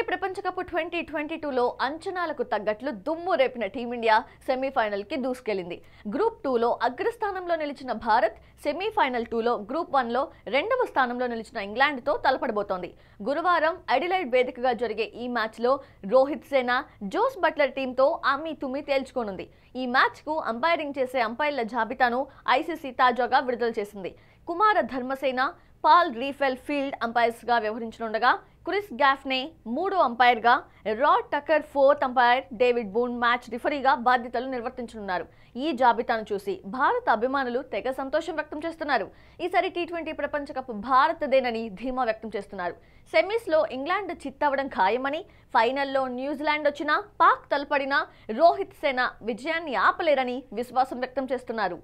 T twenty ప్రపంచ cup 2022 లో అంచనాలకు తగ్గట్లు దుమ్ము రేపిన టీమిండియా సెమీఫైనల్ కి దూసుకెళ్లింది. గ్రూప్ 2 లో అగ్రస్థానంలో నిలిచిన భారత్ సెమీఫైనల్ 2 లో గ్రూప్ 1 లో రెండవ స్థానంలో నిలిచిన ఇంగ్లాండ్ తో తలపడబోతోంది. గురువారం అడిలైడ్ వేదికగా జరిగే ఈ మ్యాచ్ లో రోహిత్ సేన, జోస్ బట్లర్ టీమ్ తో అమీ తుమి తేల్చుకోనుంది. ఈ మ్యాచ్ కు అంపైరింగ్ చేసే అంపైర్ల జాబితాను ఐసీసీ తాజాగా విడుదల చేసింది. Kumar Dharmasena, Paul Reiffel field umpires గా వ్యవహరించనుండగా, క్రిస్ గాఫ్నే మూడో అంపైర్ గా, Rod Tucker fourth umpire, David Boon match రిఫరీగా బాధ్యతలు నిర్వర్తించనున్నారు. ఈ జాబితాను చూసి భారత అభిమానులు తెగ సంతోషం వ్యక్తం చేస్తున్నారు. ఈసారి టీ20 ప్రపంచ కప్ భారతదేనని ధీమా వ్యక్తం చేస్తున్నారు. సెమీస్ లో ఇంగ్లాండ్ చిత్తవడం ఖాయమని, ఫైనల్లో న్యూజిలాండ్ వచ్చినా, పాక్ తలపడినా రోహిత్ సేన విజయాన్ని ఆపలేరని విశ్వాసం వ్యక్తం చేస్తున్నారు.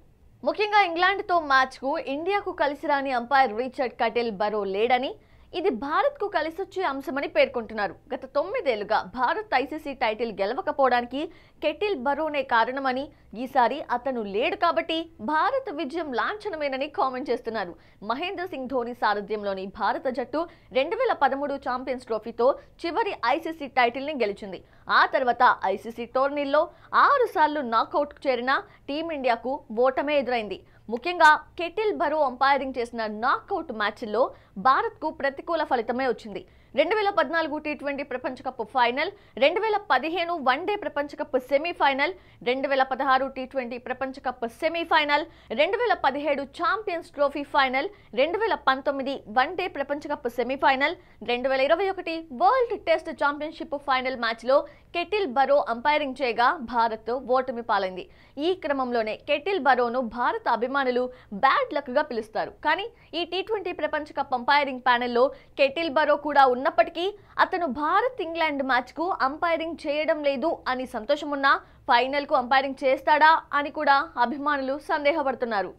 ముఖ్యంగా ఇంగ్లాండ్ తో మ్యాచ్ కు ఇండియాకు కలిసి రాని అంపైర్ రిచర్డ్ కెటిల్బరో లేడని, ఇది భారత్ కు కలిసొచ్చే అంశమని పేర్కొంటున్నారు. గత 9 ఏళ్లుగా భారత్ ఐసీసీ టైటిల్ గెలవకపోవడానికి కెటిల్బరోనే కారణమని, ఈసారి అతను లేడు కాబట్టి భారత విజయం లాంఛనమేనని కామెంట్ చేస్తున్నారు. మహేంద్ర సింగ్ ధోని సారథ్యంలోని భారత జట్టు 2013 ఛాంపియన్స్ ట్రోఫీతో చివరి ఐసీసీ టైటిల్ ని గెలిచింది. ఆ తర్వాత ఐసీసీ టోర్నీల్లో 6 సార్లు నాకౌట్ చేరిన టీమిండియాకు ఓటమే ఎదురైంది. ముఖ్యంగా కెటిల్బరో అంపైరింగ్ చేసిన నాకౌట్ మ్యాచ్లో భారత్కు ప్రతికూల ఫలితమే వచ్చింది. 2014 టీ20 ప్రపంచ కప్ ఫైనల్, 2015 వన్డే ప్రపంచ కప్ సెమీఫైనల్, 2016 టీ20 ప్రపంచ cup semifinal, 2017 champions trophy final, 2019 one day ప్రపంచ cup semifinal, 2021 world test championship final మ్యాచ్లో కెటిల్బరో అంపైరింగ్ చేయగా భారత్ ఓటమి పాలైంది. ఈ క్రమంలోనే కెటిల్బరోను భారత అభిమానులు బ్యాడ్ లక్గా పిలుస్తారు. కానీ ఈ టీ20 ప్రపంచ కప్ అంపైరింగ్ ప్యానెల్లో కెటిల్బరో కూడా ఉన్నప్పటికీ అతను భారత్ ఇంగ్లాండ్ మ్యాచ్ కు అంపైరింగ్ చేయడం లేదు అని సంతోషమున్నా, ఫైనల్ కు అంపైరింగ్ చేస్తాడా అని కూడా అభిమానులు సందేహపడుతున్నారు.